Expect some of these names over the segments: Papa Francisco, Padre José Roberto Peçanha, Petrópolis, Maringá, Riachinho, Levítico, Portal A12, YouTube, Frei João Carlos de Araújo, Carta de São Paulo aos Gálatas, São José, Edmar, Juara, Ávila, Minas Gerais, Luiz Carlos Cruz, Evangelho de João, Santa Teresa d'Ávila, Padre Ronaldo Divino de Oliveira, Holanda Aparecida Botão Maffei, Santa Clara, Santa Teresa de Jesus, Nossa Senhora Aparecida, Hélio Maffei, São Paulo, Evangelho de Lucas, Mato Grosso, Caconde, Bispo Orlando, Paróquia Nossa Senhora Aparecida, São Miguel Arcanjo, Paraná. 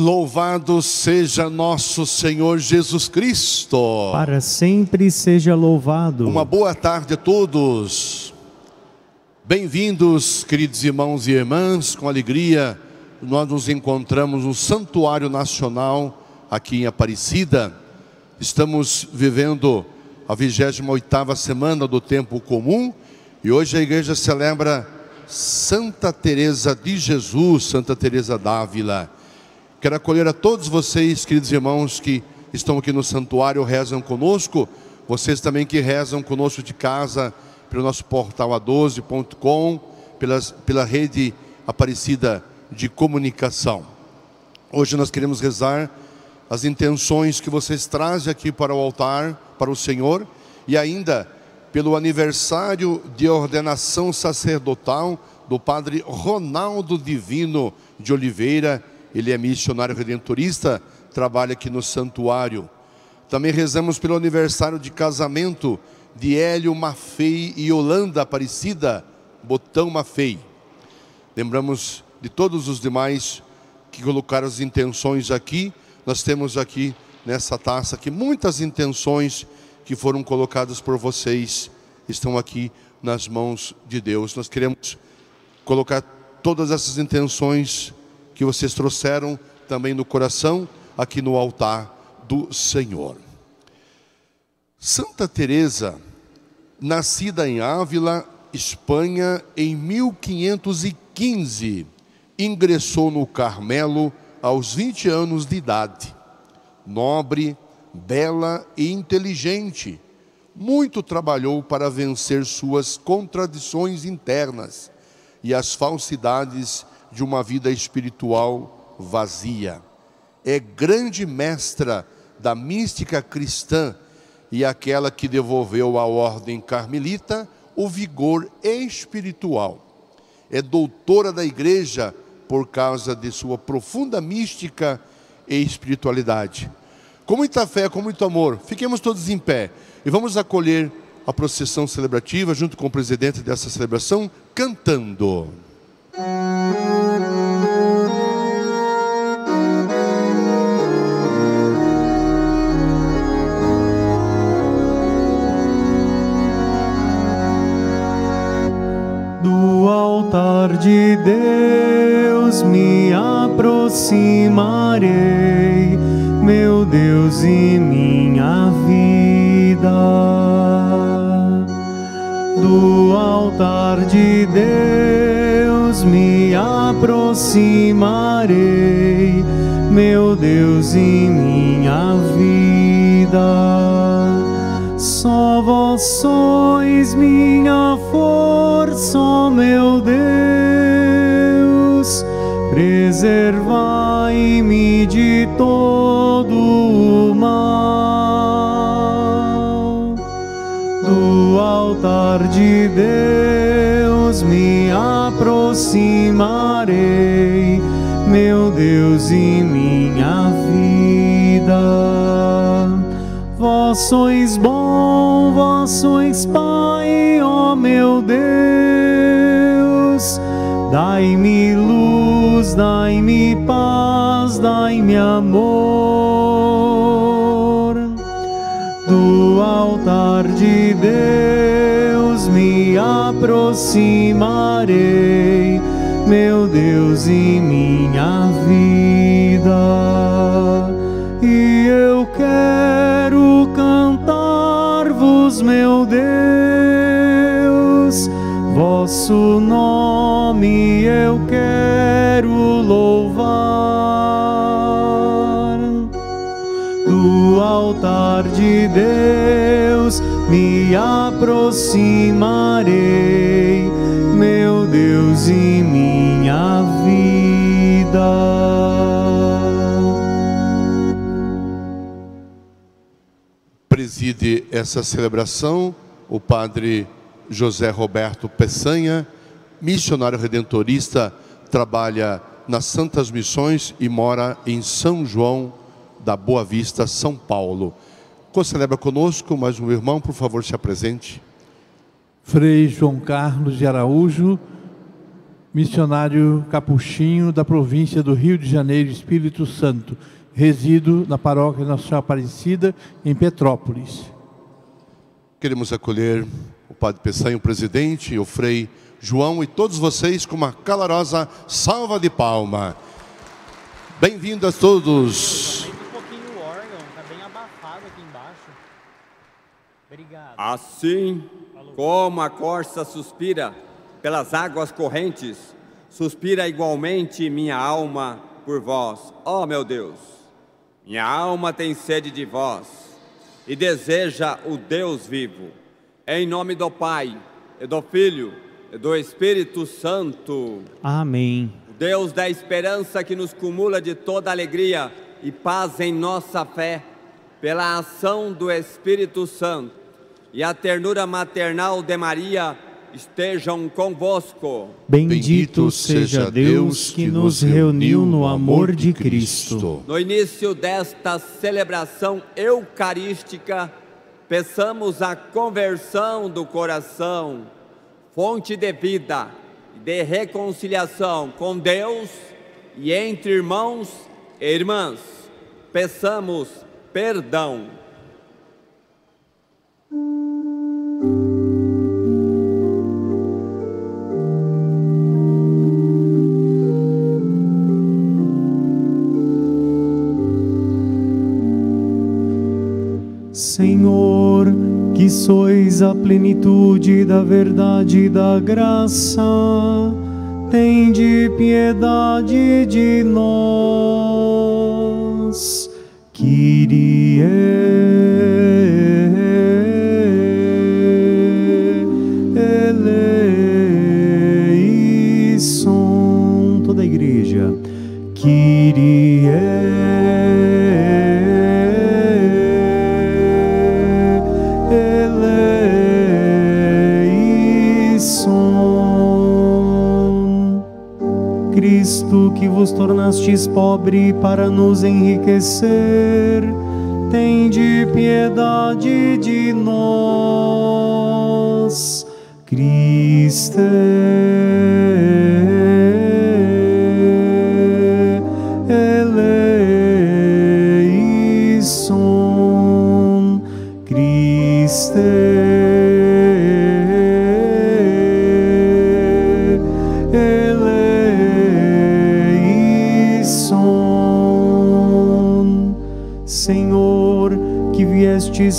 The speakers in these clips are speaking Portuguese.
Louvado seja nosso Senhor Jesus Cristo. Para sempre seja louvado. Uma boa tarde a todos. Bem-vindos, queridos irmãos e irmãs. Com alegria, nós nos encontramos no Santuário Nacional, aqui em Aparecida. Estamos vivendo a 28ª semana do tempo comum. E hoje a igreja celebra Santa Teresa de Jesus, Santa Teresa d'Ávila. Quero acolher a todos vocês, queridos irmãos, que estão aqui no santuário, rezam conosco. Vocês também que rezam conosco de casa, pelo nosso portal A12.com, pela Rede Aparecida de Comunicação. Hoje nós queremos rezar as intenções que vocês trazem aqui para o altar, para o Senhor, e ainda pelo aniversário de ordenação sacerdotal do Padre Ronaldo Divino de Oliveira. Ele é missionário redentorista, trabalha aqui no santuário. Também rezamos pelo aniversário de casamento de Hélio Maffei e Holanda Aparecida Botão Maffei. Lembramos de todos os demais que colocaram as intenções aqui. Nós temos aqui nessa taça aqui muitas intenções que foram colocadas por vocês, estão aqui nas mãos de Deus. Nós queremos colocar todas essas intenções que vocês trouxeram também no coração, aqui no altar do Senhor. Santa Teresa, nascida em Ávila, Espanha, em 1515, ingressou no Carmelo aos 20 anos de idade. Nobre, bela e inteligente, muito trabalhou para vencer suas contradições internas e as falsidades de uma vida espiritual vazia. É grande mestra da mística cristã e aquela que devolveu à ordem carmelita o vigor espiritual. É doutora da igreja por causa de sua profunda mística e espiritualidade. Com muita fé, com muito amor, fiquemos todos em pé e vamos acolher a procissão celebrativa junto com o presidente dessa celebração, cantando. Do altar de Deus me aproximarei, meu Deus e minha vida. Do altar de Deus me aproximarei, meu Deus e minha vida. Só vós sois minha força, ó meu Deus, preservai-me de todo o mal. Do altar de Deus me aproximarei, meu Deus e minha vida. Vós sois bom, vós sois Pai, ó meu Deus, dai-me luz, dai-me paz, dai-me amor. Do altar de Deus me aproximarei, meu Deus e minha vida. E eu quero cantar-vos, meu Deus, vosso nome eu quero louvar. Do altar de Deus me aproximarei, meu Deus e minha vida. Preside essa celebração o Padre José Roberto Peçanha, missionário redentorista, trabalha nas Santas Missões e mora em São João da Boa Vista, São Paulo. Concelebra conosco mais um irmão, por favor, se apresente. Frei João Carlos de Araújo, missionário capuchinho da província do Rio de Janeiro, Espírito Santo. Resido na Paróquia Nossa Senhora Aparecida, em Petrópolis. Queremos acolher o Padre Peçanha, o presidente, o Frei João e todos vocês com uma calorosa salva de palma. Bem-vindos a todos. Um pouquinho o órgão, está bem abafado aqui embaixo. Obrigado. Assim como a corça suspira pelas águas correntes, suspira igualmente minha alma por vós, ó meu Deus. Minha alma tem sede de vós e deseja o Deus vivo. Em nome do Pai, e do Filho, e do Espírito Santo. Amém. Deus da esperança que nos cumula de toda alegria e paz em nossa fé, pela ação do Espírito Santo e a ternura maternal de Maria, estejam convosco. Bendito seja Deus que nos reuniu no amor de Cristo. No início desta celebração eucarística, peçamos a conversão do coração, fonte de vida, de reconciliação com Deus e entre irmãos e irmãs. Peçamos perdão. Senhor, que sois a plenitude da verdade e da graça, tende piedade de nós. Kyrie eleison. Toda a igreja. Kyrie que vos tornastes pobre para nos enriquecer, tende piedade de nós. Cristo eleison, Cristo.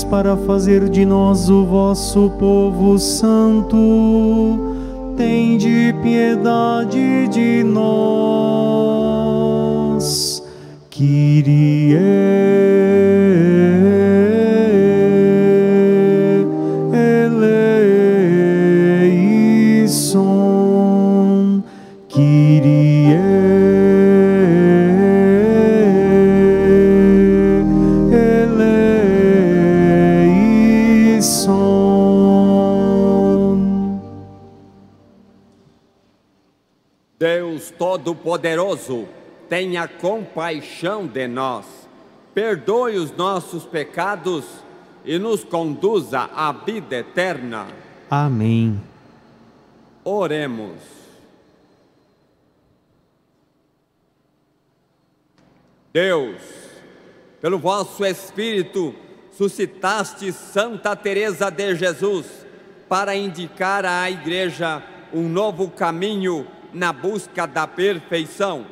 Para fazer de nós o vosso povo santo, tende piedade de nós. Kyrie eleison, Kyrie eleison. Todo-Poderoso, tenha compaixão de nós, perdoe os nossos pecados e nos conduza à vida eterna. Amém. Oremos. Deus, pelo vosso Espírito, suscitaste Santa Teresa de Jesus para indicar à Igreja um novo caminho na busca da perfeição.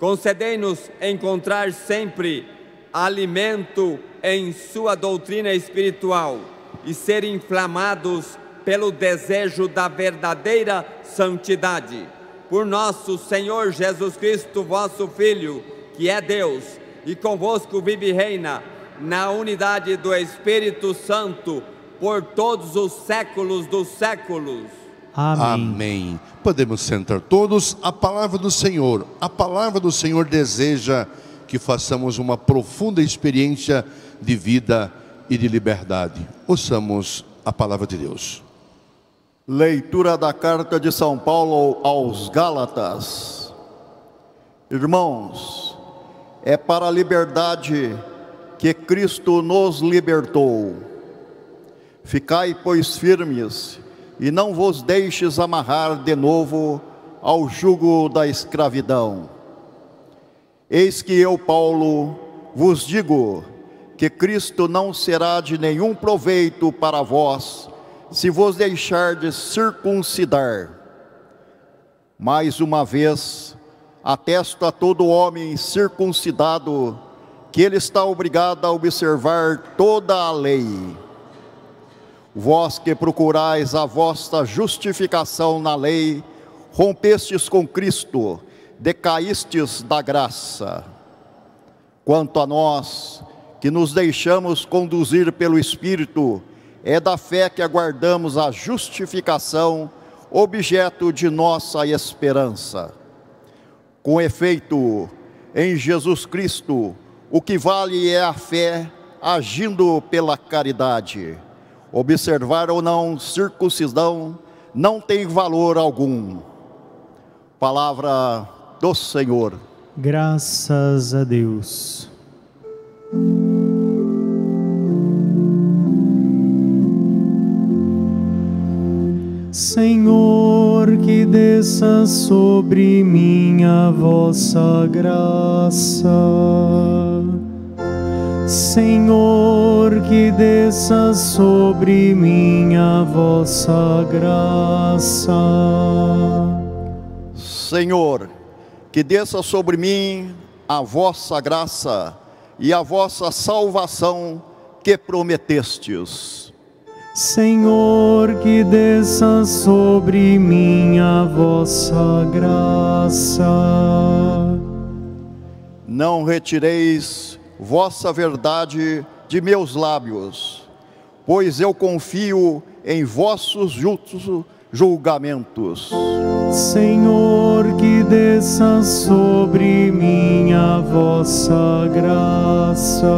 Concedei-nos encontrar sempre alimento em sua doutrina espiritual e ser inflamados pelo desejo da verdadeira santidade. Por nosso Senhor Jesus Cristo, vosso Filho, que é Deus, e convosco vive e reina, na unidade do Espírito Santo, por todos os séculos dos séculos. Amém. Amém. Podemos sentar todos. A palavra do Senhor. A palavra do Senhor deseja que façamos uma profunda experiência de vida e de liberdade. Ouçamos a palavra de Deus. Leitura da Carta de São Paulo aos Gálatas. Irmãos, é para a liberdade que Cristo nos libertou. Ficai, pois, firmes, e não vos deixes amarrar de novo ao jugo da escravidão. Eis que eu, Paulo, vos digo que Cristo não será de nenhum proveito para vós, se vos deixardes circuncidar. Mais uma vez, atesto a todo homem circuncidado que ele está obrigado a observar toda a lei. Vós que procurais a vossa justificação na lei, rompestes com Cristo, decaístes da graça. Quanto a nós, que nos deixamos conduzir pelo Espírito, é da fé que aguardamos a justificação, objeto de nossa esperança. Com efeito, em Jesus Cristo, o que vale é a fé agindo pela caridade. Observar ou não circuncisão não tem valor algum. Palavra do Senhor. Graças a Deus. Senhor, que desça sobre mim a vossa graça. Senhor, que desça sobre mim a vossa graça. Senhor, que desça sobre mim a vossa graça e a vossa salvação que prometestes. Senhor, que desça sobre mim a vossa graça. Não retireis vossa verdade de meus lábios, pois eu confio em vossos justos julgamentos. Senhor, que desça sobre mim a vossa graça.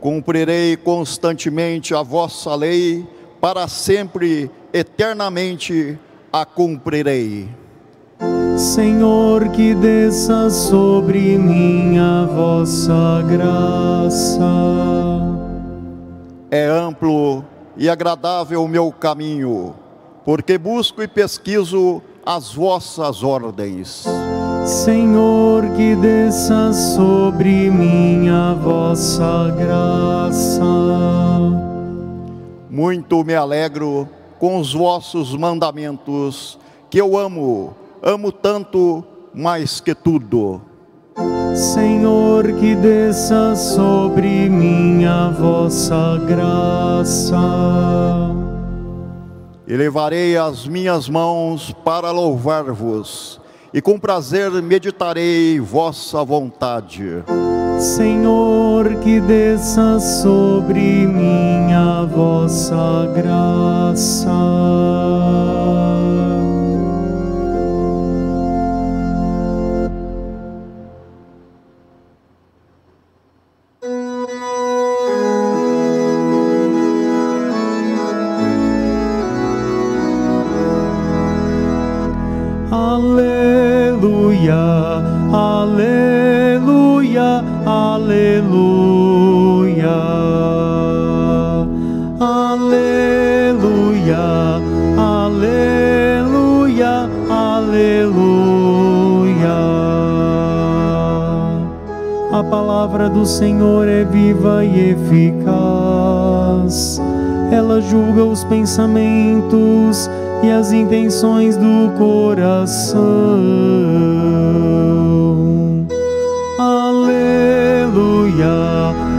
Cumprirei constantemente a vossa lei, para sempre, eternamente a cumprirei. Senhor, que desça sobre mim a vossa graça. É amplo e agradável o meu caminho, porque busco e pesquiso as vossas ordens. Senhor, que desça sobre mim a vossa graça. Muito me alegro com os vossos mandamentos, que eu amo tanto mais que tudo. Senhor, que desça sobre mim a vossa graça. Elevarei as minhas mãos para louvar-vos, e com prazer meditarei vossa vontade. Senhor, que desça sobre mim a vossa graça. Aleluia, aleluia, aleluia, aleluia, aleluia. A palavra do Senhor é viva e eficaz. Ela julga os pensamentos e as intenções do coração. Aleluia,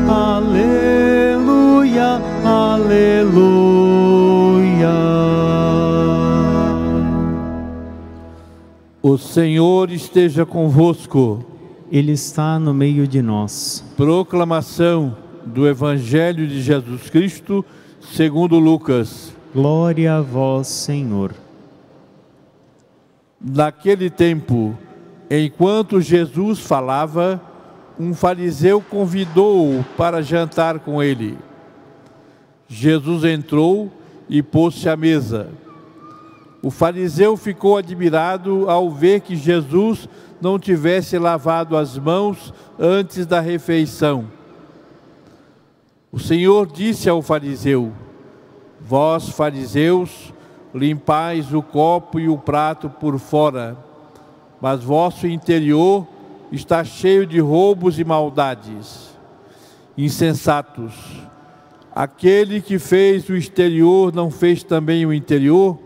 aleluia, aleluia. O Senhor esteja convosco. Ele está no meio de nós. Proclamação do Evangelho de Jesus Cristo segundo Lucas. Glória a vós, Senhor. Naquele tempo, enquanto Jesus falava, um fariseu convidou-o para jantar com ele. Jesus entrou e pôs-se à mesa. O fariseu ficou admirado ao ver que Jesus não tivesse lavado as mãos antes da refeição. O Senhor disse ao fariseu: Vós, fariseus, limpais o copo e o prato por fora, mas vosso interior está cheio de roubos e maldades. Insensatos, aquele que fez o exterior não fez também o interior?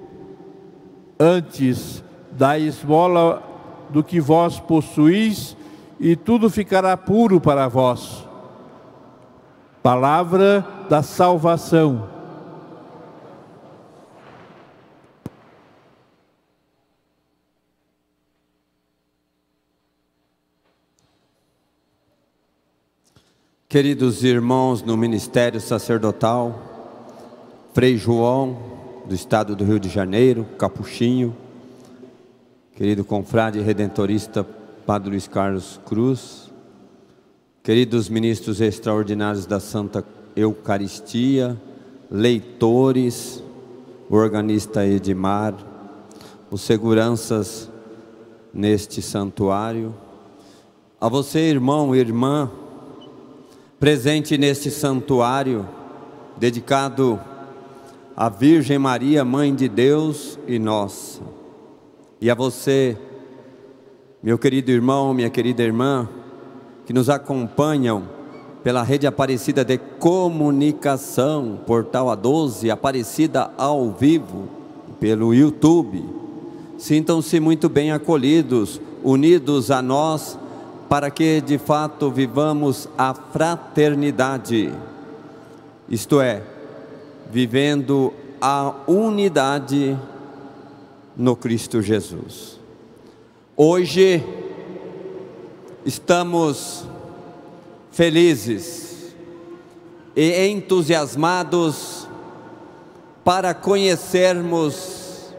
Antes, dai esmola do que vós possuís e tudo ficará puro para vós. Palavra da salvação. Queridos irmãos no ministério sacerdotal, Frei João, do estado do Rio de Janeiro, capuchinho, querido confrade redentorista Padre Luiz Carlos Cruz, queridos ministros extraordinários da Santa Eucaristia, leitores, o organista Edmar, os seguranças neste santuário, a você, irmão e irmã, presente neste santuário, dedicado à Virgem Maria, Mãe de Deus e nossa. E a você, meu querido irmão, minha querida irmã, que nos acompanham pela Rede Aparecida de Comunicação, Portal A12, Aparecida ao vivo, pelo YouTube. Sintam-se muito bem acolhidos, unidos a nós, para que de fato vivamos a fraternidade, isto é, vivendo a unidade no Cristo Jesus. Hoje estamos felizes e entusiasmados para conhecermos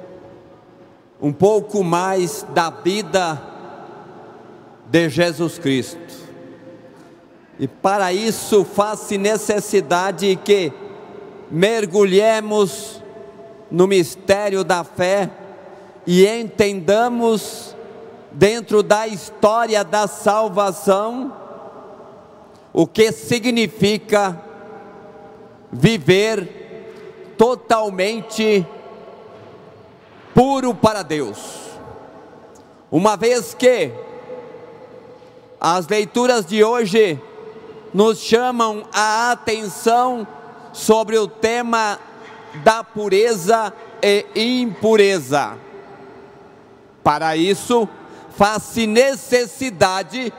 um pouco mais da vida de Jesus Cristo, e para isso faz-se necessidade que mergulhemos no mistério da fé e entendamos dentro da história da salvação o que significa viver totalmente puro para Deus, uma vez que as leituras de hoje nos chamam a atenção sobre o tema da pureza e impureza. Para isso, faz-se necessidade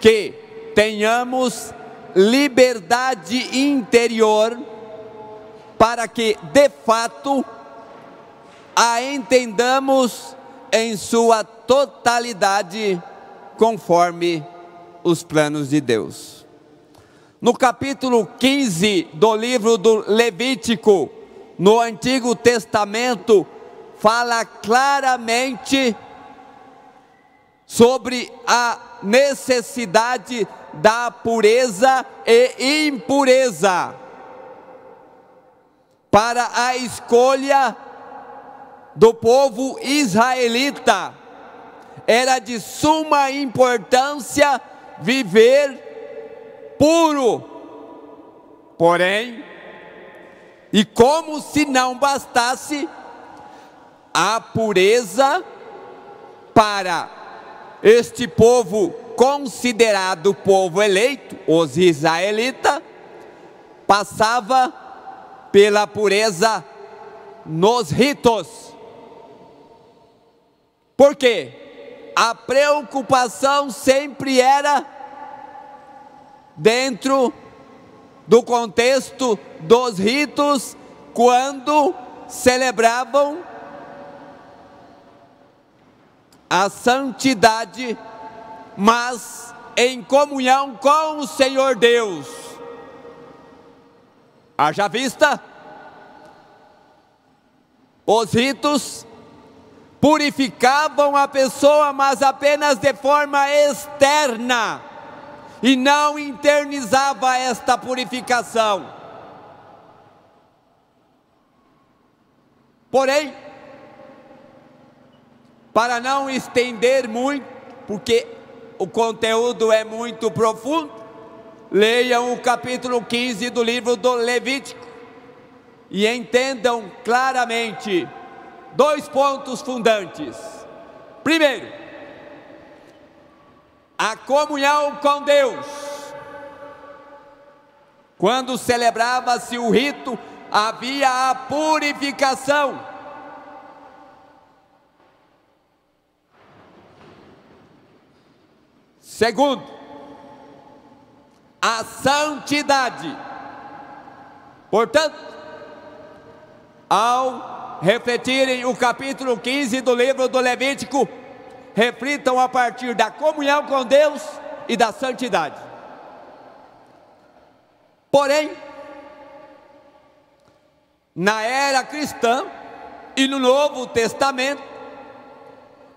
que tenhamos liberdade interior para que, de fato, a entendamos em sua totalidade, conforme os planos de Deus. No capítulo 15 do livro do Levítico, no Antigo Testamento, fala claramente sobre a necessidade da pureza e impureza para a escolha do povo israelita. Era de suma importância viver puro, porém, e como se não bastasse, a pureza para este povo considerado povo eleito, os israelitas, passava pela pureza nos ritos. Por quê? A preocupação sempre era dentro do contexto dos ritos, quando celebravam a santidade, mas em comunhão com o Senhor Deus. Haja vista, os ritos purificavam a pessoa, mas apenas de forma externa, e não internizava esta purificação. Porém, para não estender muito, porque o conteúdo é muito profundo, leiam o capítulo 15 do livro do Levítico, e entendam claramente dois pontos fundantes. Primeiro, a comunhão com Deus. Quando celebrava-se o rito, havia a purificação. Segundo, a santidade. Portanto, ao refletirem o capítulo 15 do livro do Levítico, reflitam a partir da comunhão com Deus e da santidade. Porém, na era cristã e no Novo Testamento,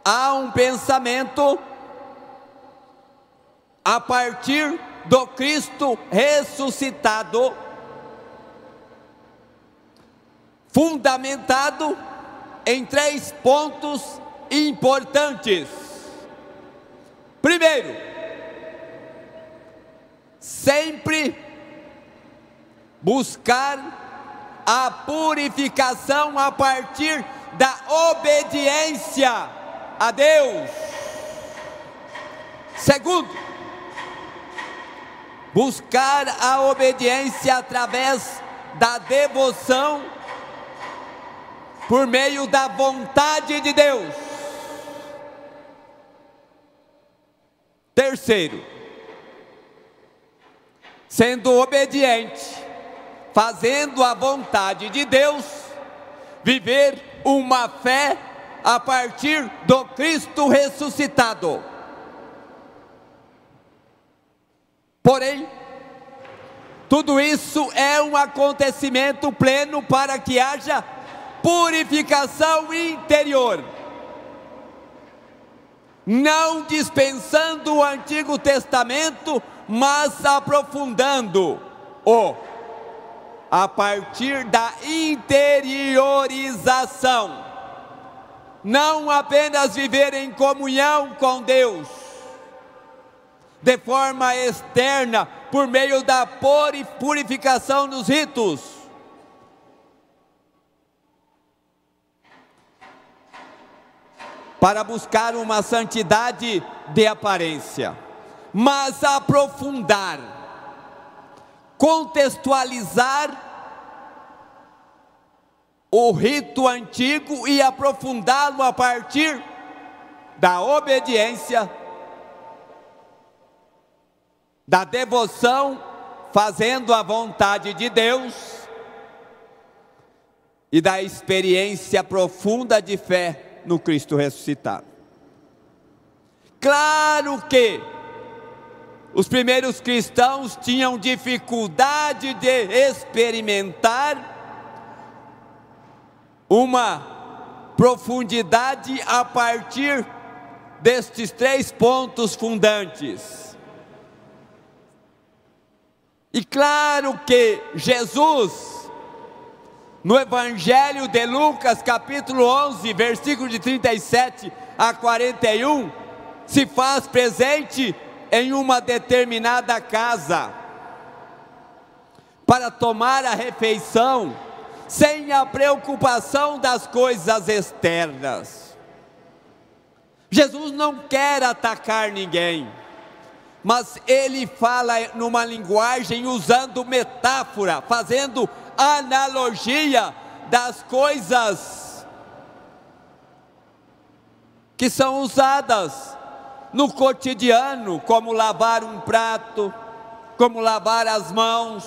há um pensamento a partir do Cristo ressuscitado, fundamentado em três pontos importantes. Primeiro, sempre buscar a purificação a partir da obediência a Deus. Segundo, buscar a obediência através da devoção por meio da vontade de Deus. Terceiro, sendo obediente, fazendo a vontade de Deus, viver uma fé a partir do Cristo ressuscitado. Porém, tudo isso é um acontecimento pleno para que haja purificação interior, não dispensando o Antigo Testamento, mas aprofundando-o a partir da interiorização. Não apenas viver em comunhão com Deus de forma externa, por meio da purificação nos ritos. Para buscar uma santidade de aparência, mas aprofundar, contextualizar o rito antigo e aprofundá-lo a partir da obediência, da devoção, fazendo a vontade de Deus e da experiência profunda de fé no Cristo ressuscitado. Claro que os primeiros cristãos tinham dificuldade de experimentar uma profundidade a partir destes três pontos fundantes. E claro que Jesus, no Evangelho de Lucas, capítulo 11, versículo de 37 a 41, se faz presente em uma determinada casa, para tomar a refeição, sem a preocupação das coisas externas. Jesus não quer atacar ninguém, mas ele fala numa linguagem usando metáfora, fazendo analogia das coisas que são usadas no cotidiano, como lavar um prato, como lavar as mãos.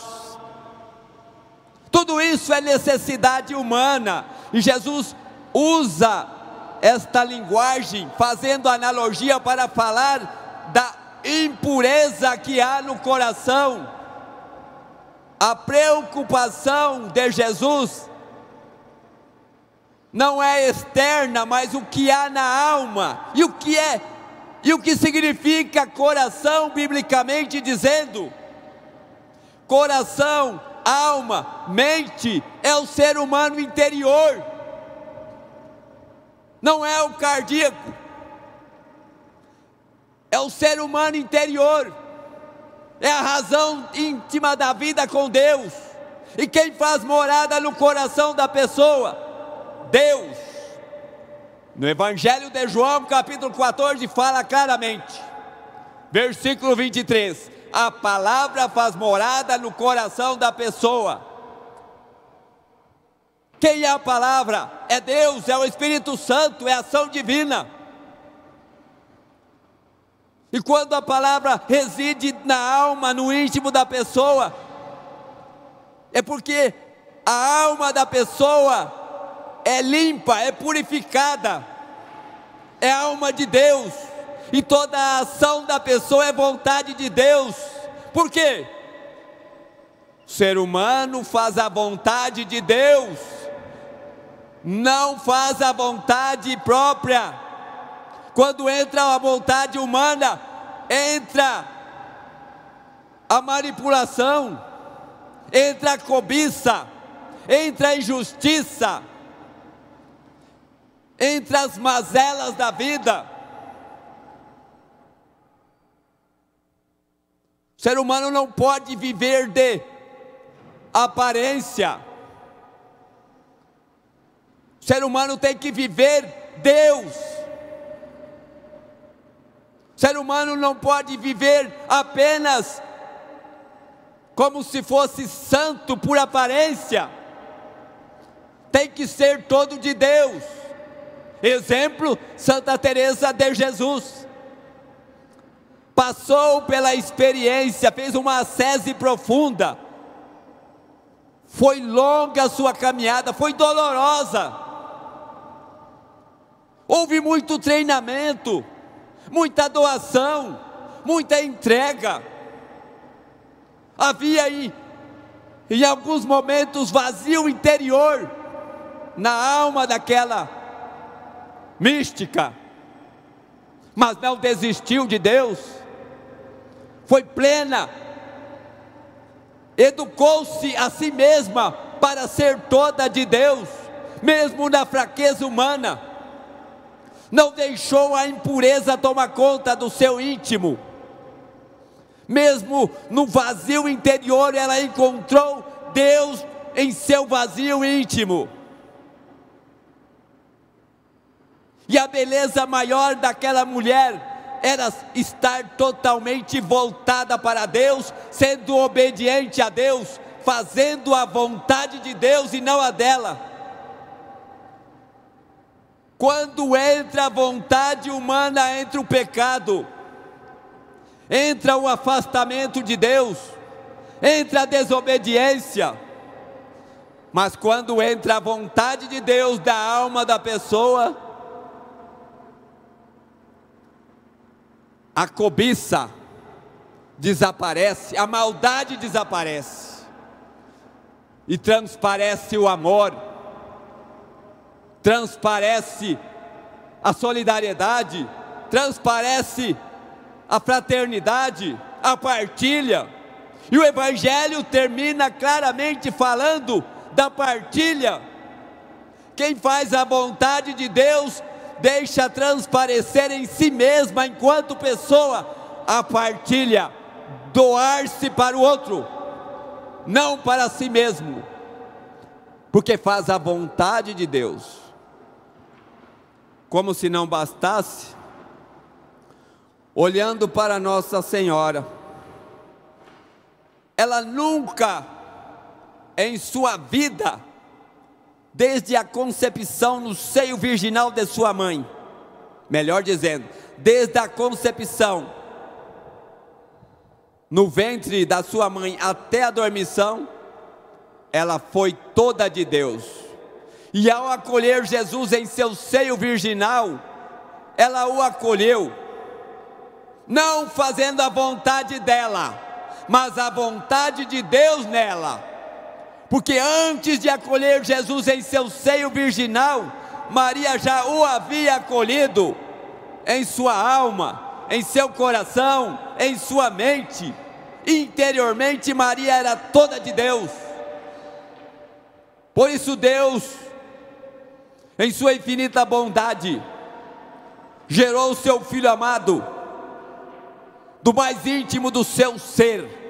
Tudo isso é necessidade humana, e Jesus usa esta linguagem, fazendo analogia para falar da impureza que há no coração. A preocupação de Jesus não é externa, mas o que há na alma. E o que é? E o que significa coração, biblicamente dizendo? Coração, alma, mente, é o ser humano interior. Não é o cardíaco. É o ser humano interior, é a razão íntima da vida com Deus. E quem faz morada no coração da pessoa? Deus. No Evangelho de João, capítulo 14, fala claramente. Versículo 23. A palavra faz morada no coração da pessoa. Quem é a palavra? É Deus, é o Espírito Santo, é a ação divina. E quando a palavra reside na alma, no íntimo da pessoa, é porque a alma da pessoa é limpa, é purificada, é a alma de Deus, e toda a ação da pessoa é vontade de Deus. Por quê? O ser humano faz a vontade de Deus, não faz a vontade própria. Quando entra a vontade humana, entra a manipulação, entra a cobiça, entra a injustiça, entre as mazelas da vida. O ser humano não pode viver de aparência. O ser humano tem que viver Deus. O ser humano não pode viver apenas como se fosse santo por aparência. Tem que ser todo de Deus. Exemplo, Santa Teresa de Jesus, passou pela experiência, fez uma ascese profunda, foi longa a sua caminhada, foi dolorosa, houve muito treinamento, muita doação, muita entrega, havia em alguns momentos vazio interior na alma daquela mística, mas não desistiu de Deus, foi plena, educou-se a si mesma para ser toda de Deus, mesmo na fraqueza humana, não deixou a impureza tomar conta do seu íntimo, mesmo no vazio interior ela encontrou Deus em seu vazio íntimo. E a beleza maior daquela mulher era estar totalmente voltada para Deus, sendo obediente a Deus, fazendo a vontade de Deus e não a dela. Quando entra a vontade humana, entra o pecado, entra o afastamento de Deus, entra a desobediência. Mas quando entra a vontade de Deus da alma da pessoa, a cobiça desaparece, a maldade desaparece, e transparece o amor, transparece a solidariedade, transparece a fraternidade, a partilha. E o Evangelho termina claramente falando da partilha. Quem faz a vontade de Deus deixa transparecer em si mesma, enquanto pessoa, a partilha, doar-se para o outro, não para si mesmo, porque faz a vontade de Deus. Como se não bastasse, olhando para Nossa Senhora, ela nunca em sua vida, desde a concepção no seio virginal de sua mãe, melhor dizendo, desde a concepção no ventre da sua mãe até a dormição, ela foi toda de Deus. E ao acolher Jesus em seu seio virginal, ela o acolheu, não fazendo a vontade dela, mas a vontade de Deus nela. Porque antes de acolher Jesus em seu seio virginal, Maria já o havia acolhido em sua alma, em seu coração, em sua mente. Interiormente, Maria era toda de Deus. Por isso Deus, em sua infinita bondade, gerou o seu Filho amado do mais íntimo do seu ser.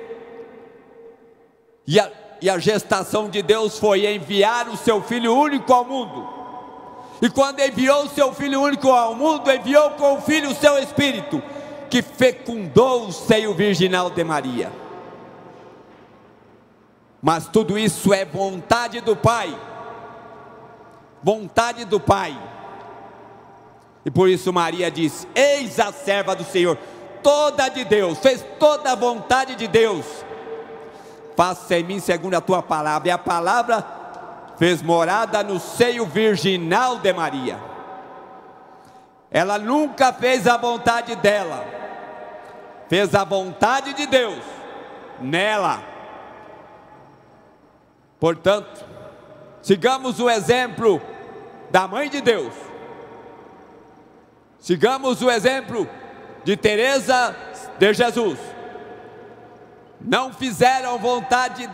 E a gestação de Deus foi enviar o seu Filho único ao mundo. E quando enviou o seu Filho único ao mundo, enviou com o Filho o seu Espírito, que fecundou o seio virginal de Maria. Mas tudo isso é vontade do Pai. Vontade do Pai. E por isso Maria diz: eis a serva do Senhor, toda de Deus, fez toda a vontade de Deus, faça em mim segundo a tua palavra. E a palavra fez morada no seio virginal de Maria. Ela nunca fez a vontade dela, fez a vontade de Deus nela. Portanto, sigamos o exemplo da Mãe de Deus. Sigamos o exemplo de Teresa de Jesus. Não fizeram vontade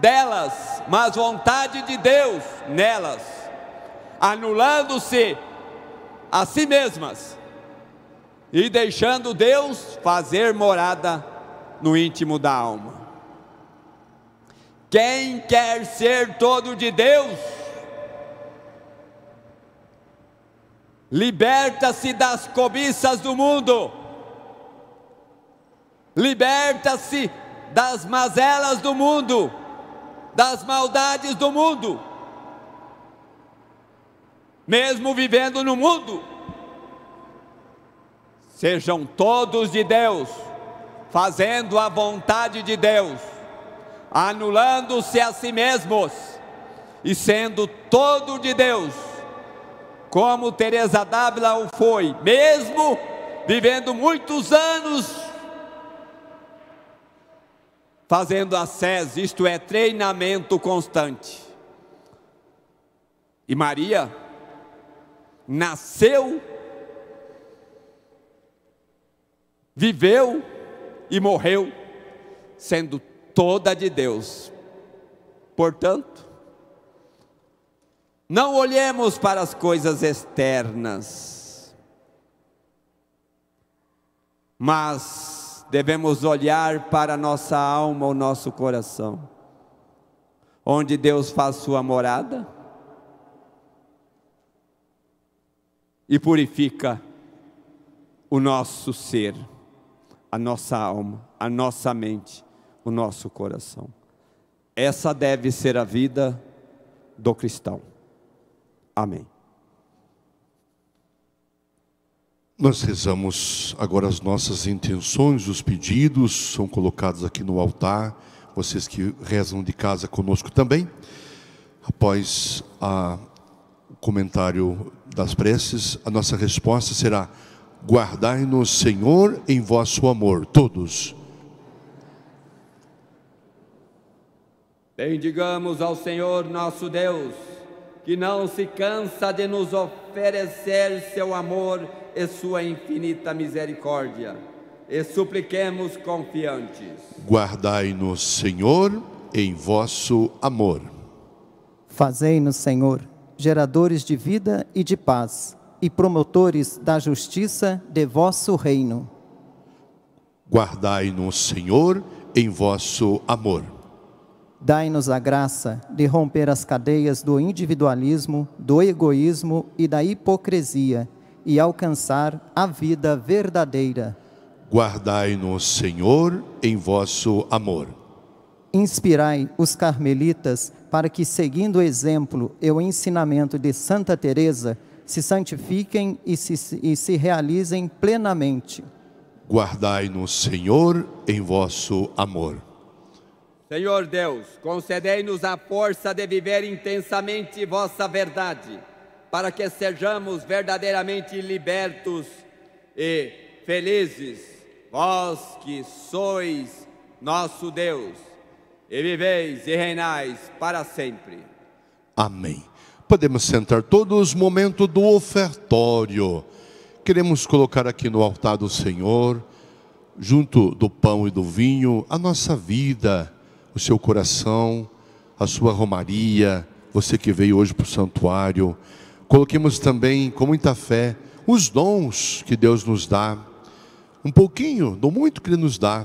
delas, mas vontade de Deus nelas, anulando-se a si mesmas e deixando Deus fazer morada no íntimo da alma. Quem quer ser todo de Deus, liberta-se das cobiças do mundo, liberta-se das mazelas do mundo, das maldades do mundo, mesmo vivendo no mundo. Sejam todos de Deus, fazendo a vontade de Deus, anulando-se a si mesmos e sendo todo de Deus, como Teresa d'Ávila o foi, mesmo vivendo muitos anos, fazendo ascese, isto é, treinamento constante. E Maria nasceu, viveu e morreu, sendo toda de Deus. Portanto, não olhemos para as coisas externas, mas devemos olhar para a nossa alma, o nosso coração, onde Deus faz sua morada e purifica o nosso ser, a nossa alma, a nossa mente, o nosso coração. Essa deve ser a vida do cristão. Amém. Nós rezamos agora as nossas intenções, os pedidos são colocados aqui no altar, vocês que rezam de casa conosco também. Após o comentário das preces, a nossa resposta será: guardai-nos, Senhor, em vosso amor, todos. Bendigamos ao Senhor nosso Deus, que não se cansa de nos oferecer seu amor e sua infinita misericórdia, e supliquemos confiantes: guardai-nos, Senhor, em vosso amor. Fazei-nos, Senhor, geradores de vida e de paz, e promotores da justiça de vosso reino. Guardai-nos, Senhor, em vosso amor. Dai-nos a graça de romper as cadeias do individualismo, do egoísmo e da hipocrisia, e alcançar a vida verdadeira. Guardai-nos, Senhor, em vosso amor. Inspirai os carmelitas para que, seguindo o exemplo e o ensinamento de Santa Teresa, se santifiquem e se realizem plenamente. Guardai-nos, Senhor, em vosso amor. Senhor Deus, concedei-nos a força de viver intensamente vossa verdade, para que sejamos verdadeiramente libertos e felizes, vós que sois nosso Deus, e viveis e reinais para sempre. Amém. Podemos sentar todos, momento do ofertório. Queremos colocar aqui no altar do Senhor, junto do pão e do vinho, a nossa vida, o seu coração, a sua romaria, você que veio hoje para o santuário. Coloquemos também, com muita fé, os dons que Deus nos dá, um pouquinho do muito que Ele nos dá,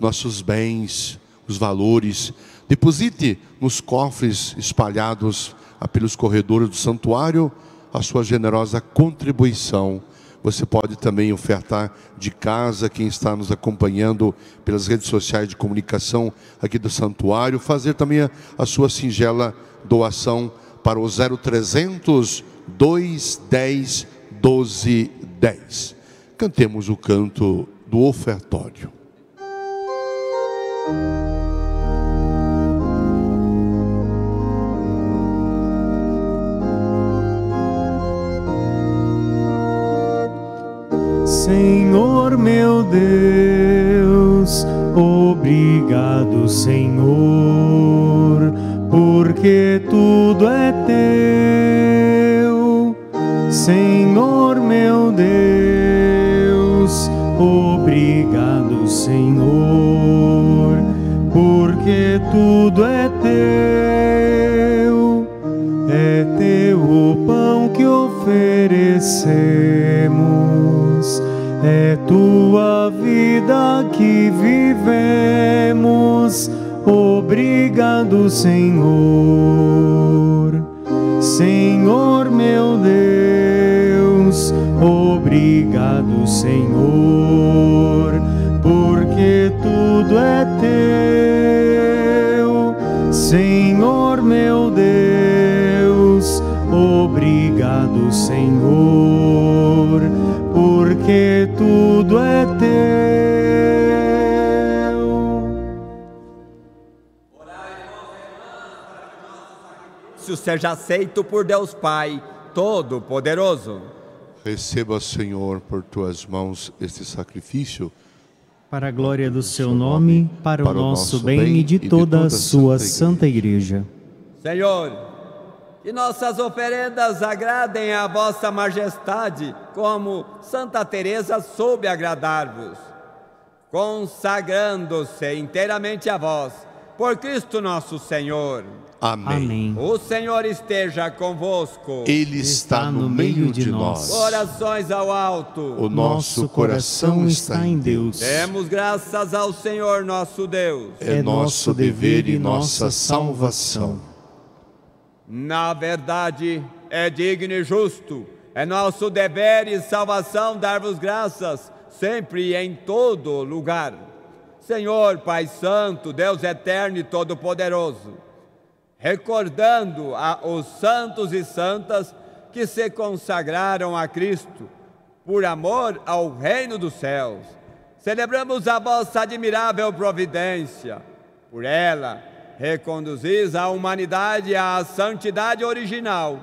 nossos bens, os valores. Deposite nos cofres espalhados pelos corredores do santuário a sua generosa contribuição. Você pode também ofertar de casa, quem está nos acompanhando pelas redes sociais de comunicação aqui do Santuário, fazer também a sua singela doação para o 0300 210 1210. Cantemos o canto do ofertório. Senhor meu Deus, obrigado, Senhor, porque tudo é teu. Senhor meu Deus, obrigado, Senhor, porque tudo é teu. É teu o pão que oferecemos, é tua vida que vivemos. Obrigado, Senhor. Senhor meu Deus, obrigado, Senhor, porque tudo é teu. Senhor meu Deus, obrigado, Senhor, porque tudo é teu. Orai, irmãos e irmãs, para que nosso sacrifício seja aceito por Deus Pai Todo-Poderoso. Receba, Senhor, por tuas mãos este sacrifício, para a glória do seu nome, para o nosso bem e de toda a sua santa igreja. Senhor, e nossas oferendas agradem a vossa majestade, como Santa Teresa soube agradar-vos, consagrando-se inteiramente a vós, por Cristo nosso Senhor. Amém. O Senhor esteja convosco. Ele está no meio de nós. Corações ao alto. O nosso coração está em Deus. Demos graças ao Senhor nosso Deus. É nosso dever e nossa salvação. Na verdade, é digno e justo, é nosso dever e salvação dar-vos graças, sempre e em todo lugar. Senhor, Pai Santo, Deus Eterno e Todo-Poderoso, recordando os santos e santas que se consagraram a Cristo por amor ao reino dos céus, celebramos a vossa admirável providência. Por ela, reconduzis a humanidade à santidade original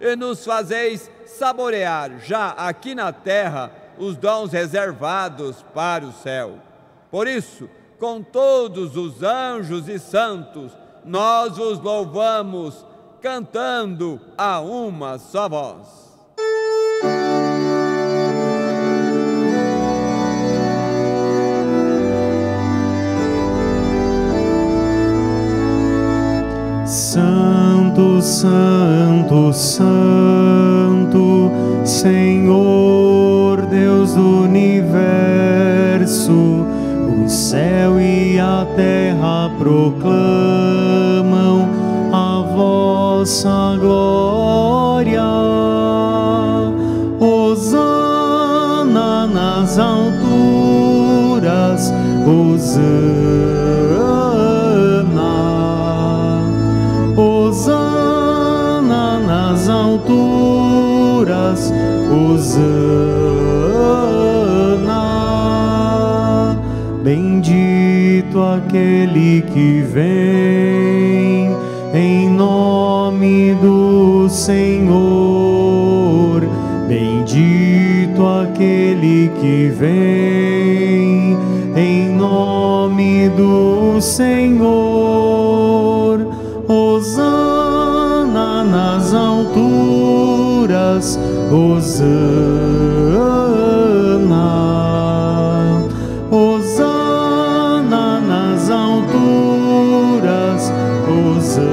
e nos fazeis saborear já aqui na terra os dons reservados para o céu. Por isso, com todos os anjos e santos, nós vos louvamos, cantando a uma só voz. Santo, Santo, Santo, Senhor Deus do Universo, o céu e a terra proclamam a vossa glória. Hosana nas alturas, Hosana. Hosana nas alturas, Hosana. Bendito aquele que vem em nome do Senhor. Bendito aquele que vem em nome do Senhor. Hosana nas alturas, Hosana. Hosana nas alturas, Hosana.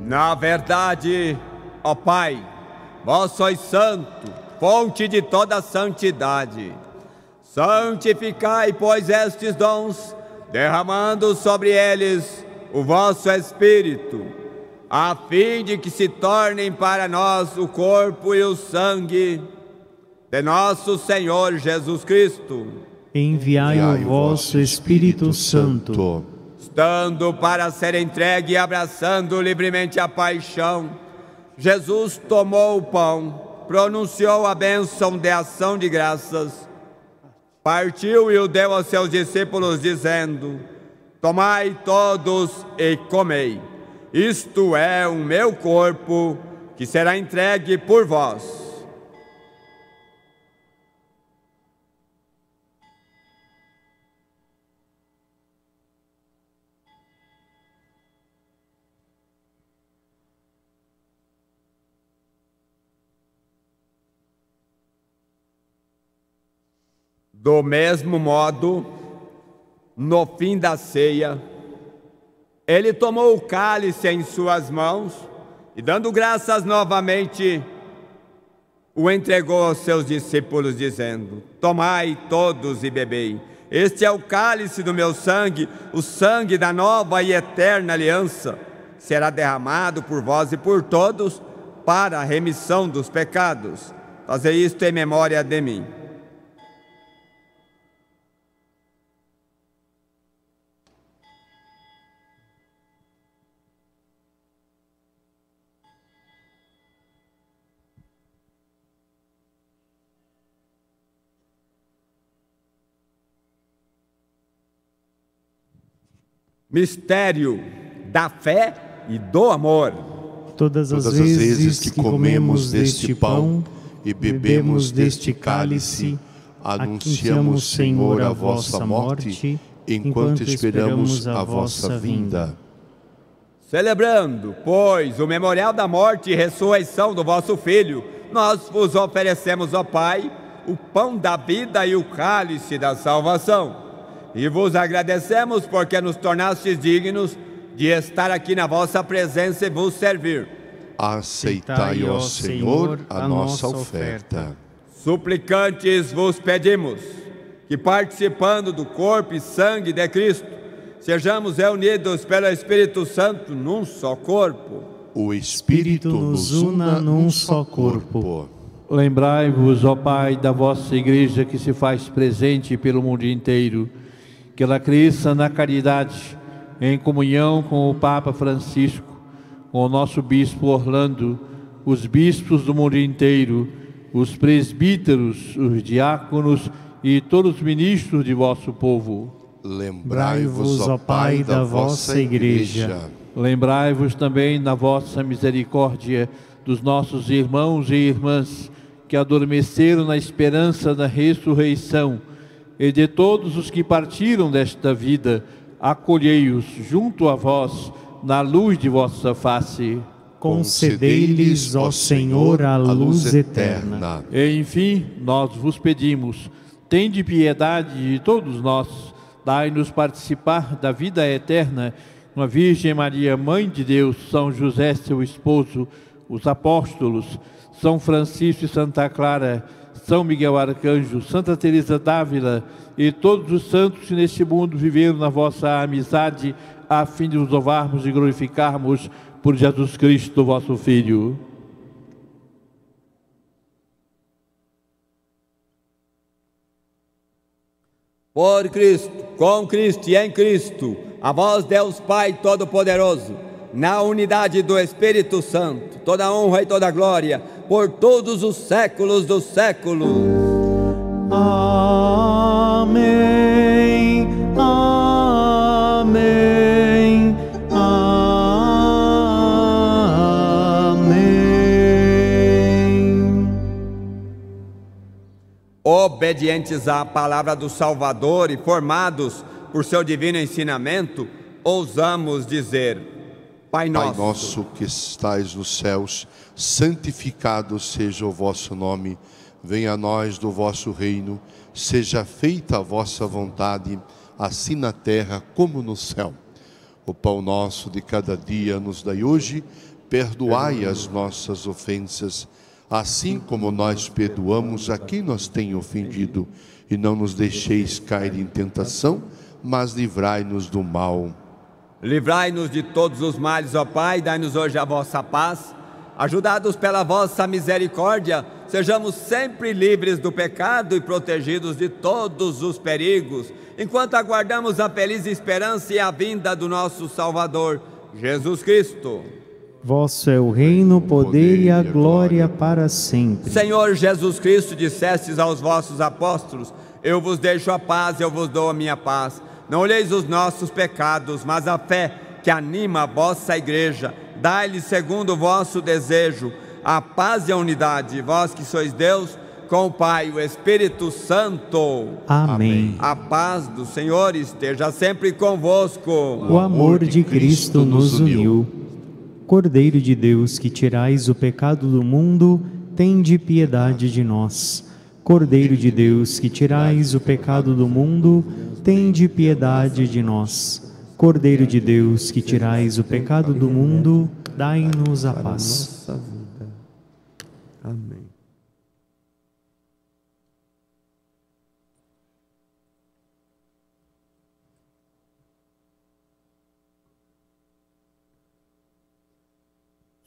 Na verdade, ó Pai, vós sois santo, fonte de toda santidade. Santificai, pois, estes dons, derramando sobre eles o vosso Espírito, a fim de que se tornem para nós o corpo e o sangue de nosso Senhor Jesus Cristo. Enviai o vosso Espírito Santo, estando para ser entregue e abraçando livremente a paixão, Jesus tomou o pão, pronunciou a bênção de ação de graças, partiu e o deu aos seus discípulos, dizendo: tomai todos e comei, isto é o meu corpo, que será entregue por vós. Do mesmo modo, no fim da ceia, ele tomou o cálice em suas mãos e, dando graças novamente, o entregou aos seus discípulos, dizendo: tomai todos e bebei, este é o cálice do meu sangue, o sangue da nova e eterna aliança, que será derramado por vós e por todos para a remissão dos pecados. Fazei isto em memória de mim. Mistério da fé e do amor. Todas as vezes que comemos deste pão e bebemos deste cálice, anunciamos, Senhor, a vossa morte, enquanto esperamos a vossa vinda. Celebrando, pois, o memorial da morte e ressurreição do vosso Filho, nós vos oferecemos, ó Pai, o pão da vida e o cálice da salvação. E vos agradecemos porque nos tornastes dignos de estar aqui na vossa presença e vos servir. Aceitai, ó Senhor, a nossa oferta. Suplicantes vos pedimos que, participando do corpo e sangue de Cristo, sejamos reunidos pelo Espírito Santo num só corpo. O Espírito nos una num só corpo. Lembrai-vos, ó Pai, da vossa Igreja que se faz presente pelo mundo inteiro, que ela cresça na caridade, em comunhão com o Papa Francisco, com o nosso Bispo Orlando, os bispos do mundo inteiro, os presbíteros, os diáconos e todos os ministros de vosso povo. Lembrai-vos, ó Pai, da vossa Igreja. Lembrai-vos também na vossa misericórdia dos nossos irmãos e irmãs que adormeceram na esperança da ressurreição, e de todos os que partiram desta vida, acolhei-os junto a vós, na luz de vossa face. Concedei-lhes, ó Senhor, a luz eterna. E, enfim, nós vos pedimos, tende piedade de todos nós, dai-nos participar da vida eterna, com a Virgem Maria, Mãe de Deus, São José, seu esposo, os apóstolos, São Francisco e Santa Clara, São Miguel Arcanjo, Santa Teresa d'Ávila e todos os santos que neste mundo viveram na vossa amizade, a fim de nos louvarmos e glorificarmos por Jesus Cristo, vosso Filho. Por Cristo, com Cristo e em Cristo, a vós, Deus Pai Todo-Poderoso, na unidade do Espírito Santo, toda honra e toda glória, por todos os séculos dos séculos. Amém, amém, amém. Obedientes à palavra do Salvador e formados por seu divino ensinamento, ousamos dizer: Pai nosso que estais nos céus, santificado seja o vosso nome, venha a nós do vosso reino, seja feita a vossa vontade, assim na terra como no céu. O pão nosso de cada dia nos dai hoje, perdoai as nossas ofensas, assim como nós perdoamos a quem nos tem ofendido, e não nos deixeis cair em tentação, mas livrai-nos do mal. Livrai-nos de todos os males, ó Pai, dai-nos hoje a vossa paz. Ajudados pela vossa misericórdia, sejamos sempre livres do pecado e protegidos de todos os perigos, enquanto aguardamos a feliz esperança e a vinda do nosso Salvador, Jesus Cristo. Vosso é o reino, o poder e a glória para sempre. Senhor Jesus Cristo, dissestes aos vossos apóstolos: eu vos deixo a paz, eu vos dou a minha paz. Não olheis os nossos pecados, mas a fé que anima a vossa igreja. Dai-lhe segundo o vosso desejo a paz e a unidade, vós que sois Deus, com o Pai e o Espírito Santo. Amém. A paz do Senhor esteja sempre convosco. O amor de Cristo nos uniu. Cordeiro de Deus, que tirais o pecado do mundo, tende piedade de nós. Cordeiro de Deus, que tirais o pecado do mundo, tende piedade de nós. Cordeiro de Deus, que tirais o pecado do mundo, dai-nos a paz. Amém.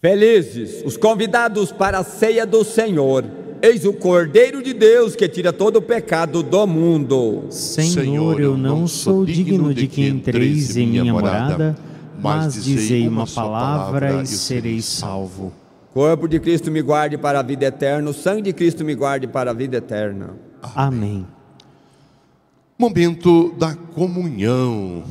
Felizes os convidados para a ceia do Senhor. Eis o Cordeiro de Deus que tira todo o pecado do mundo. Senhor, eu não sou digno de que entreis em minha morada, mas dizei uma palavra e serei salvo. Corpo de Cristo me guarde para a vida eterna, o sangue de Cristo me guarde para a vida eterna. Amém. Momento da comunhão,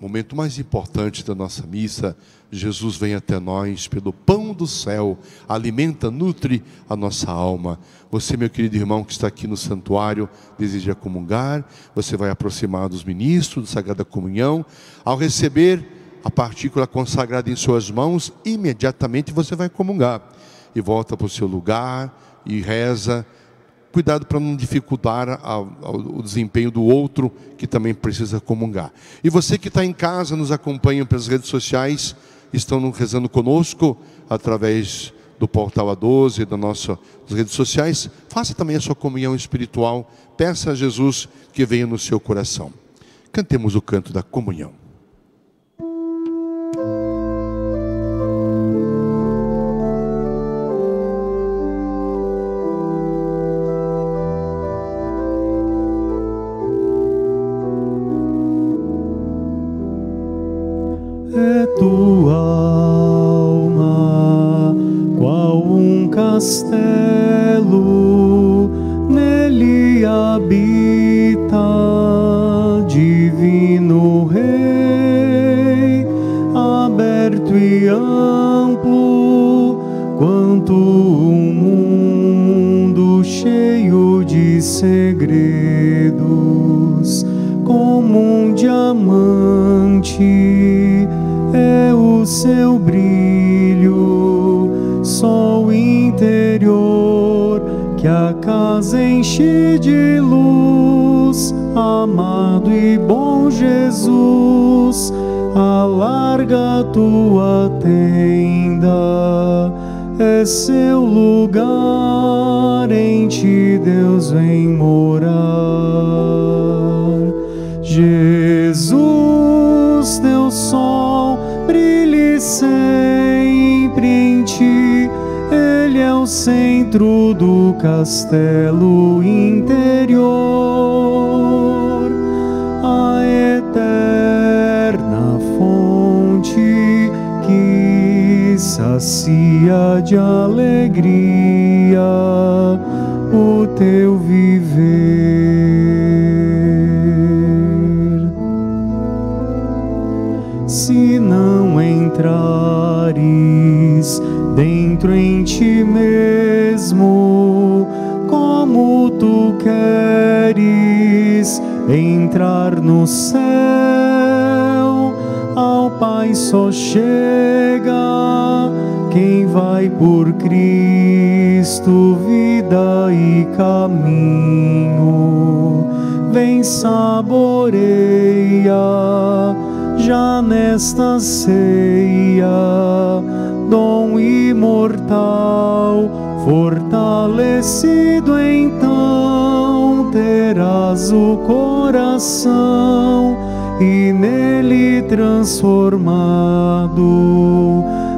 momento mais importante da nossa missa. Jesus vem até nós pelo pão do céu, alimenta, nutre a nossa alma. Você, meu querido irmão que está aqui no santuário, deseja comungar, você vai aproximar dos ministros da Sagrada Comunhão. Ao receber a partícula consagrada em suas mãos, imediatamente você vai comungar. E volta para o seu lugar e reza. Cuidado para não dificultar o desempenho do outro que também precisa comungar. E você que está em casa, nos acompanha pelas redes sociais, estão rezando conosco através do Portal A12, das nossas redes sociais. Faça também a sua comunhão espiritual. Peça a Jesus que venha no seu coração. Cantemos o canto da comunhão. Castelo interior, a eterna fonte que sacia de alegria o teu viver. Se não entrares dentro em ti mesmo, como tu queres entrar no céu, ao Pai só chega quem vai por Cristo, vida e caminho. Vem, saboreia já nesta ceia, dom imortal. Fortalecido então terás o coração e nele transformado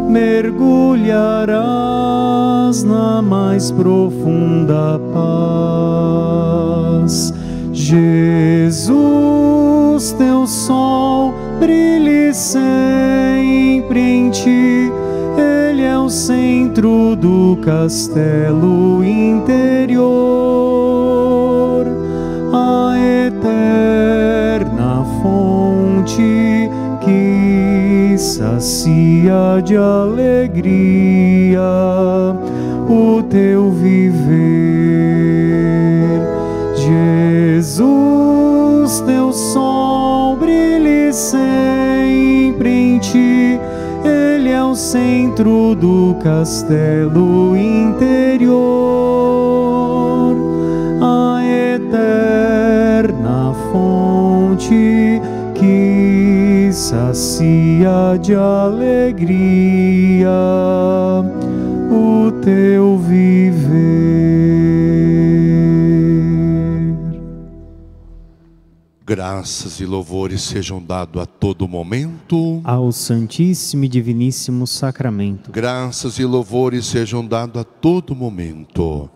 mergulharás na mais profunda paz. Jesus, teu sol brilhe sempre em ti, ele é o centro do castelo interior, a eterna fonte que sacia de alegria o teu viver. Jesus, teu sol brilhe sempre em ti, ele é o centro do castelo interior, a eterna fonte que sacia de alegria o teu viver. Graças e louvores sejam dados a todo momento ao Santíssimo e Diviníssimo Sacramento. Graças e louvores sejam dados a todo momento.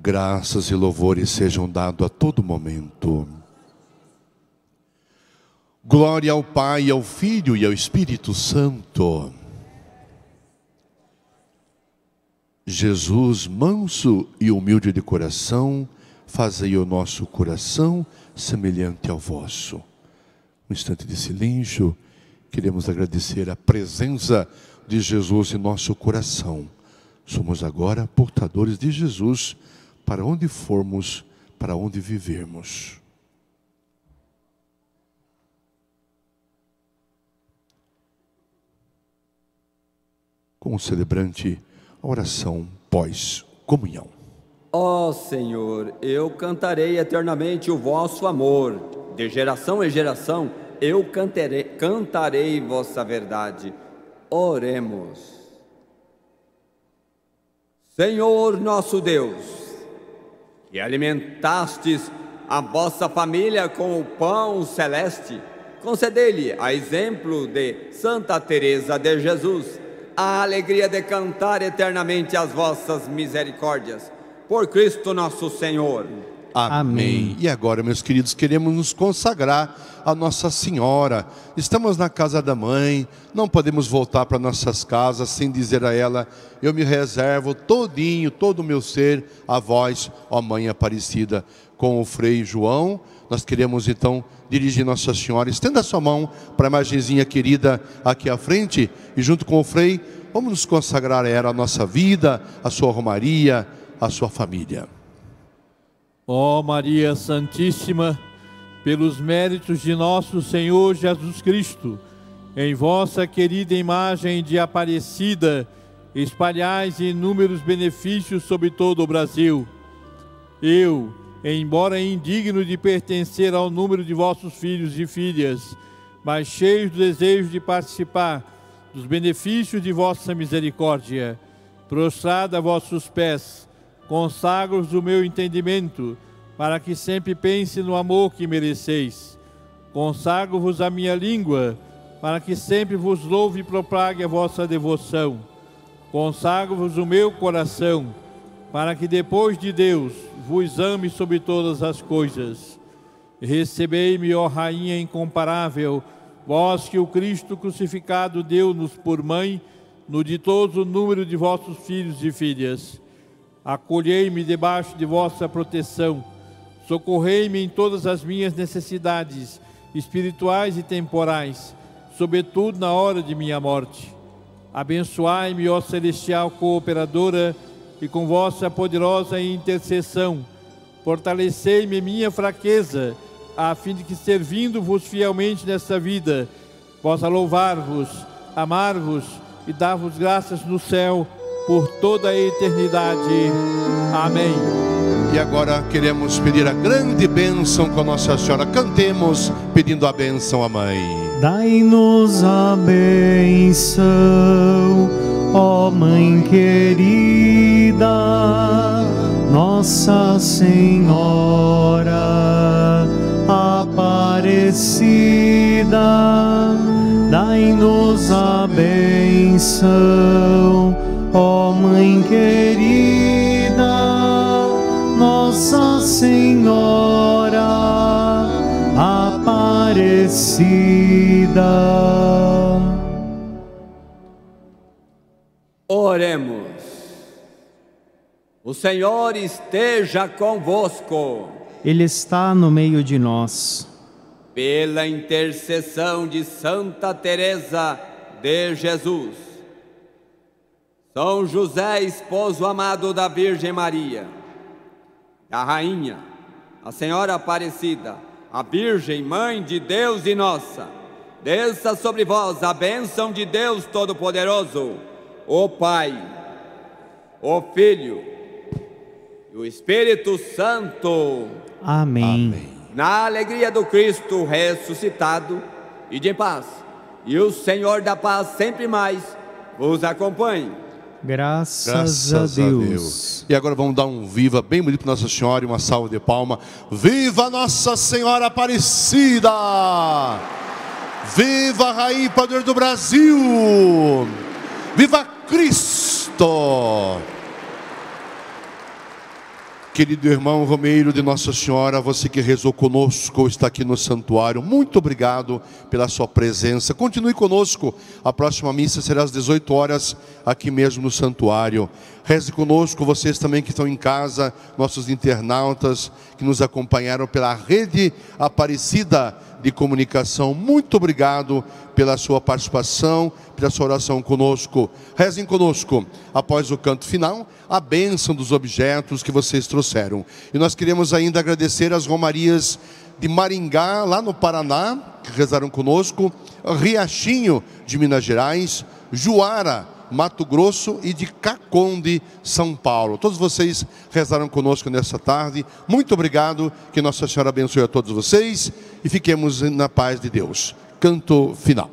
Graças e louvores sejam dados a todo momento. Glória ao Pai, ao Filho e ao Espírito Santo. Jesus, manso e humilde de coração, fazei o nosso coração semelhante ao vosso. Um instante de silêncio, queremos agradecer a presença de Jesus em nosso coração. Somos agora portadores de Jesus, para onde formos, para onde vivermos. Com o celebrante, a oração pós-comunhão. Ó Senhor, eu cantarei eternamente o vosso amor. De geração em geração, eu cantarei vossa verdade. Oremos. Senhor nosso Deus, que alimentastes a vossa família com o pão celeste, concedei-lhe, a exemplo de Santa Teresa de Jesus, a alegria de cantar eternamente as vossas misericórdias. Por Cristo nosso Senhor. Amém. E agora, meus queridos, queremos nos consagrar a Nossa Senhora. Estamos na casa da mãe, não podemos voltar para nossas casas sem dizer a ela: eu me reservo todinho, todo o meu ser, a vós, ó Mãe Aparecida. Com o Frei João, nós queremos então dirigir Nossa Senhora. Estenda a sua mão para a imagenzinha querida aqui à frente e junto com o Frei, vamos nos consagrar a ela, a nossa vida, a sua romaria, a sua família. Ó Maria Santíssima, pelos méritos de nosso Senhor Jesus Cristo, em vossa querida imagem de Aparecida, espalhais inúmeros benefícios sobre todo o Brasil. Eu, embora indigno de pertencer ao número de vossos filhos e filhas, mas cheio do desejo de participar dos benefícios de vossa misericórdia, prostrado a vossos pés, consagro-os o meu entendimento, para que sempre pense no amor que mereceis. Consagro-vos a minha língua, para que sempre vos louve e propague a vossa devoção. Consagro-vos o meu coração, para que depois de Deus vos ame sobre todas as coisas. Recebei-me, ó Rainha incomparável, vós que o Cristo crucificado deu-nos por mãe, no ditoso número de vossos filhos e filhas. Acolhei-me debaixo de vossa proteção, socorrei-me em todas as minhas necessidades, espirituais e temporais, sobretudo na hora de minha morte. Abençoai-me, ó celestial cooperadora, e com vossa poderosa intercessão, fortalecei-me minha fraqueza, a fim de que, servindo-vos fielmente nesta vida, possa louvar-vos, amar-vos e dar-vos graças no céu, por toda a eternidade. Amém. E agora queremos pedir a grande bênção com Nossa Senhora. Cantemos pedindo a bênção à Mãe. Dai-nos a bênção, ó Mãe querida, Nossa Senhora Aparecida, dai-nos a benção, ó Mãe querida, Nossa Senhora Aparecida. Oremos. O Senhor esteja convosco. Ele está no meio de nós. Pela intercessão de Santa Teresa de Jesus, São José, esposo amado da Virgem Maria, da Rainha, a Senhora Aparecida, a Virgem Mãe de Deus e nossa, desça sobre vós a bênção de Deus Todo-Poderoso, o Pai, o Filho e o Espírito Santo. Amém. Amém. Na alegria do Cristo ressuscitado e de paz, e o Senhor da paz sempre mais vos acompanhe. Graças a Deus. E agora vamos dar um viva bem bonito para Nossa Senhora e uma salva de palma. Viva Nossa Senhora Aparecida! Viva a Rainha Padre do Brasil! Viva Cristo! Querido irmão Romeiro de Nossa Senhora, você que rezou conosco, está aqui no santuário, muito obrigado pela sua presença. Continue conosco, a próxima missa será às 18 horas, aqui mesmo no santuário. Reze conosco, vocês também que estão em casa, nossos internautas que nos acompanharam pela Rede Aparecida de Comunicação. Muito obrigado pela sua participação, pela sua oração conosco. Rezem conosco, após o canto final, a bênção dos objetos que vocês trouxeram. E nós queremos ainda agradecer as romarias de Maringá, lá no Paraná, que rezaram conosco, Riachinho, de Minas Gerais, Juara, Mato Grosso, e de Caconde, São Paulo. Todos vocês rezaram conosco nessa tarde. Muito obrigado, que Nossa Senhora abençoe a todos vocês e fiquemos na paz de Deus. Canto final.